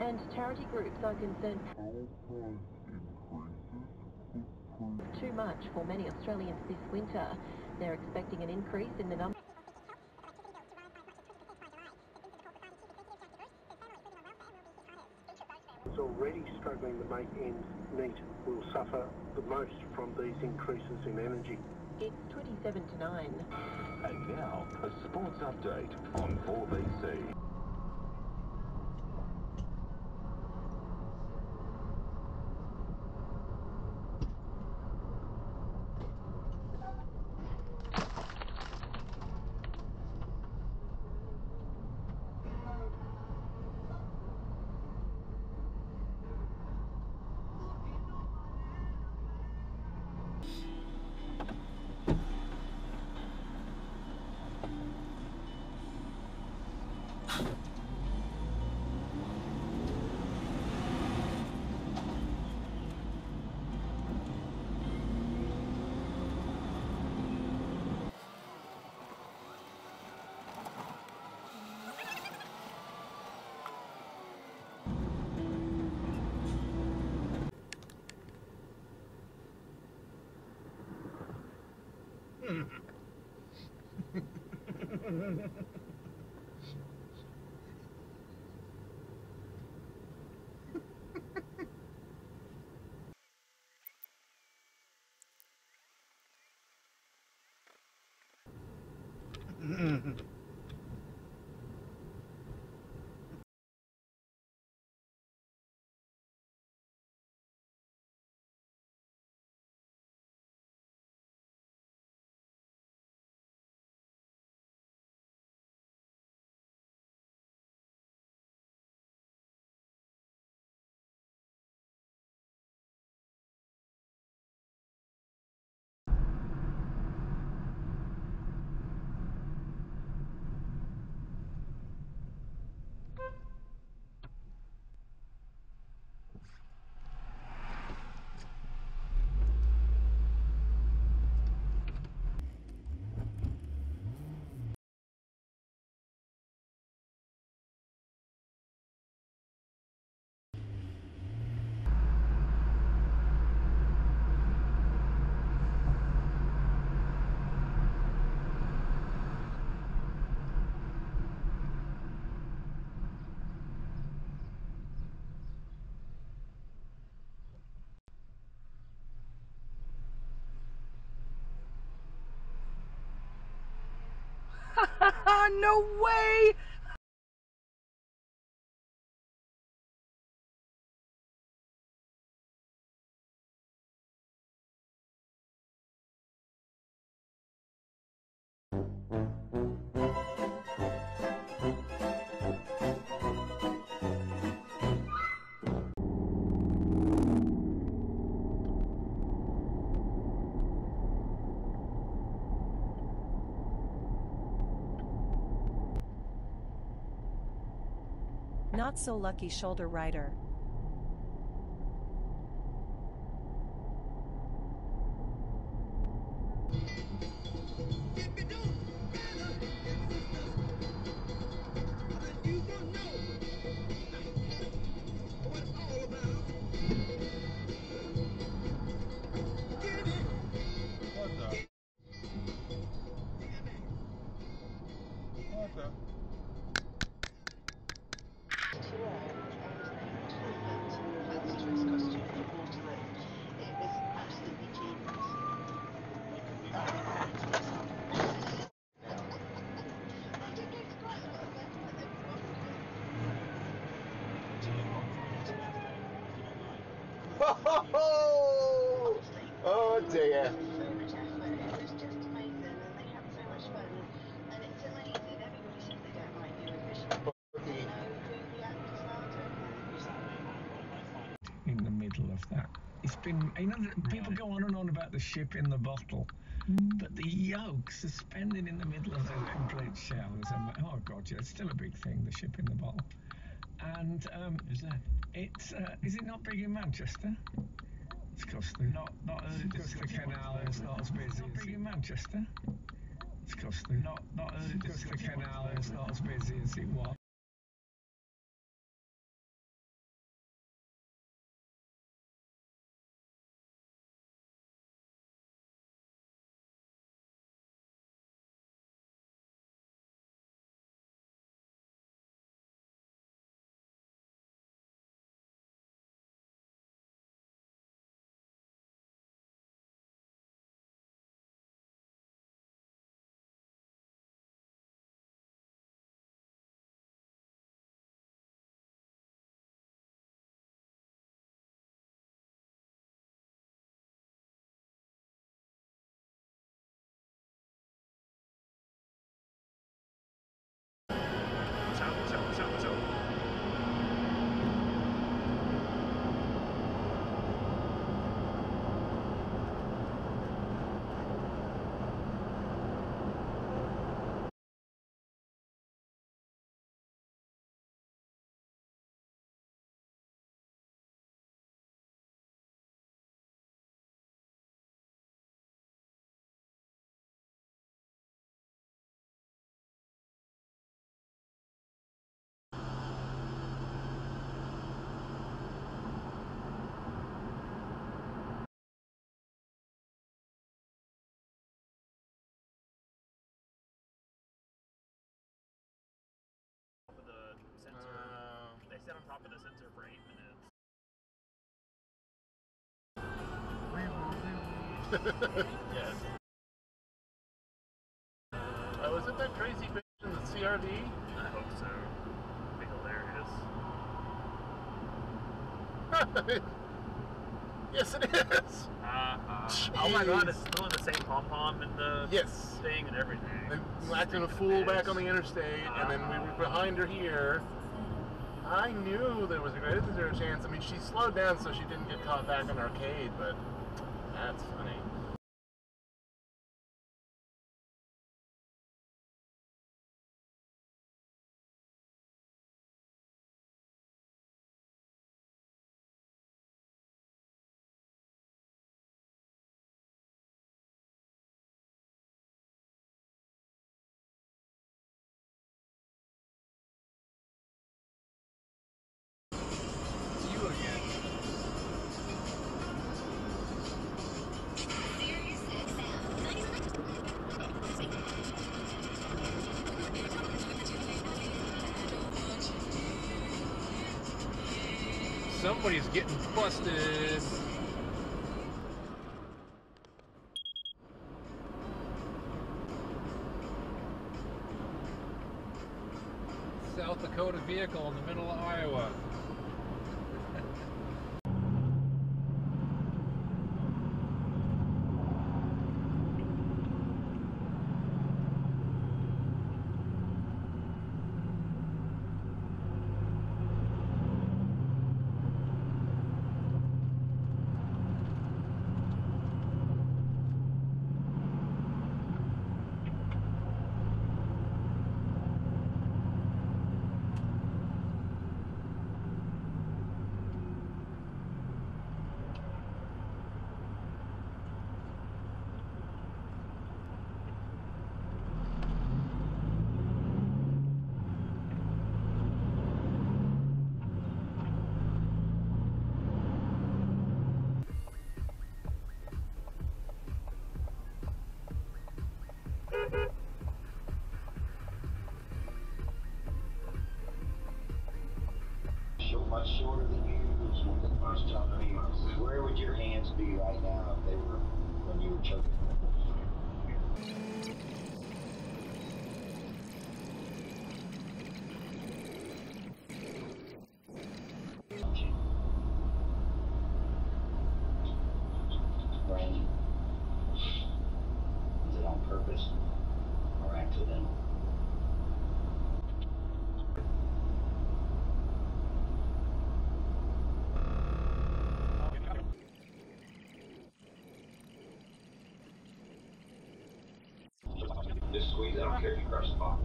and charity groups are concerned too much for many Australians this winter. They're expecting an increase in the number. It's already struggling to make ends meet, will suffer the most from these increases in energy. It's 27 to 9. And now, a sports update on 4BC. No way! Not so lucky shoulder rider. Oh dear. In the middle of that, it's been. You know, people go on and on about the ship in the bottle, but the yolk suspended in the middle of the complete shell is a, oh god, yeah, it's still a big thing. The ship in the bottle, and is that? It's is it not big in Manchester? It's because the canal is not as busy. Not big in Manchester. It's because the canal is not as busy as it was. sit on top of the sensor for 8 minutes. Yes. Was it that crazy bitch in the CRV? I hope so. It'd be hilarious. Yes, it is. Oh my God! It's still in the same pom pom and the thing and everything. They acting a fool back on the interstate, and then we were behind her here. I knew there was a greater than zero chance. I mean, she slowed down so she didn't get caught back in the arcade, but that's funny. Somebody's getting busted. South Dakota vehicle in the middle of Iowa. Much shorter than you the first time. Where would your hands be right now if they were when you were choking? Brandon, is it on purpose or accidental? Just squeeze. I don't care if you crush the box.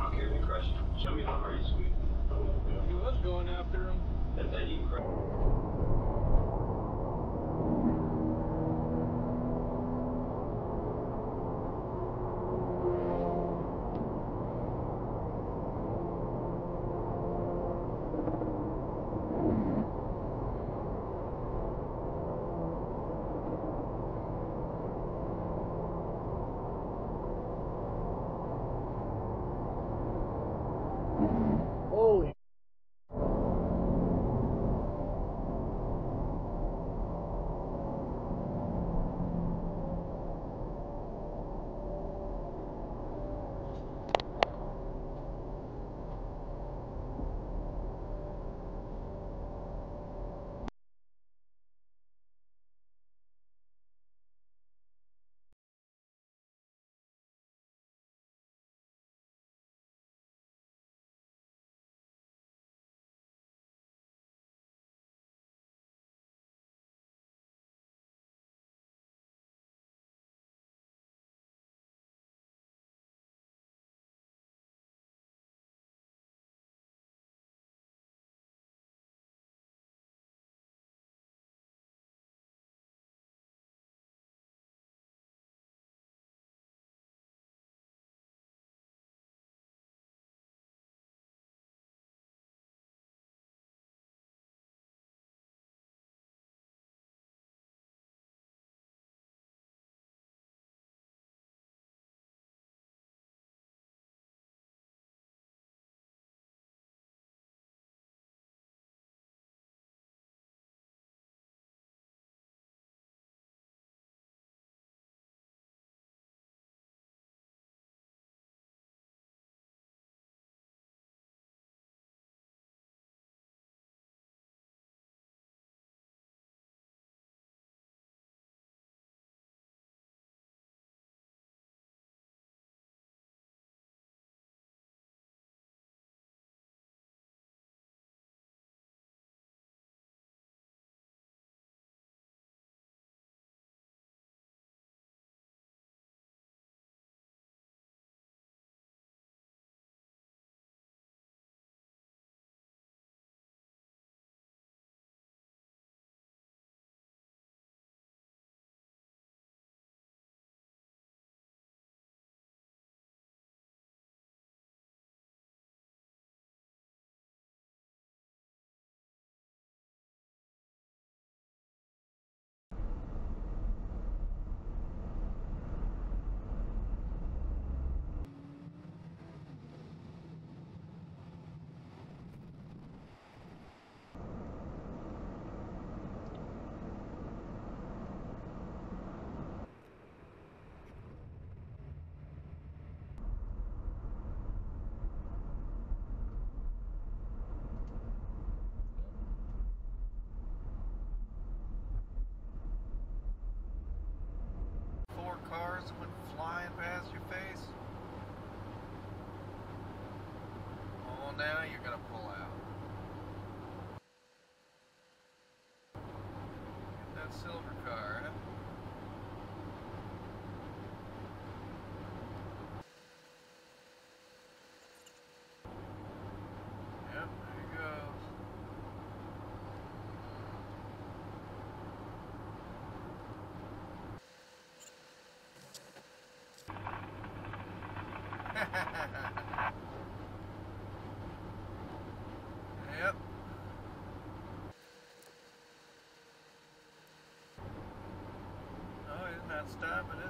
I don't care if you crush it. Show me how hard you squeeze. He was going after him. That's how you crush it. Holy Yep. Oh, he's not stopping, is he?